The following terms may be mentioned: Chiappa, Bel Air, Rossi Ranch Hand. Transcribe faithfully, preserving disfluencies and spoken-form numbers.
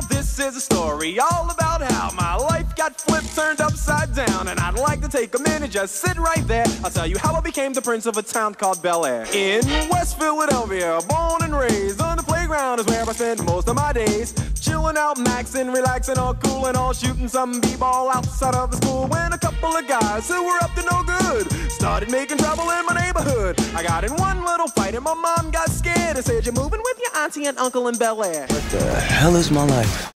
Now this is a story all about how my life got flipped, turned upside down, and I'd like to take a minute, just sit right there. I'll tell you how I became the prince of a town called Bel Air. In West Philadelphia, born and raised, on the playground is where I spend most of my days. Chilling out, maxing, relaxing, all cool and all, shooting some b-ball outside of the school, when a couple of guys who were up to no good started making trouble in my neighborhood. I got in one little fight and my mom got scared and said, "You're moving with your auntie and uncle in Bel Air." What the hell is my life?